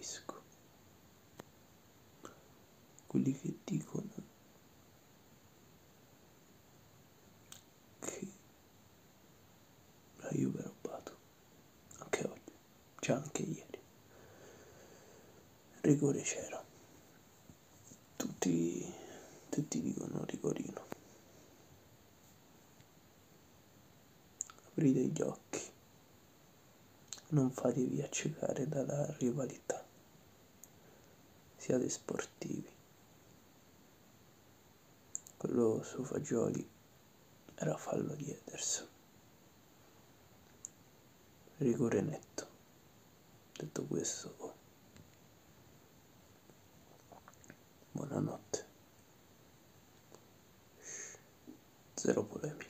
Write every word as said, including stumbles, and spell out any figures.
capisco quelli che dicono che la Juve ha rubato anche oggi, cioè anche ieri. Rigore c'era, tutti, tutti dicono rigorino. Aprite gli occhi, non fatevi accecare dalla rivalità, siate sportivi. Quello su Fagioli era fallo di Ederson, rigore netto. Detto questo, oh, buonanotte, zero polemiche.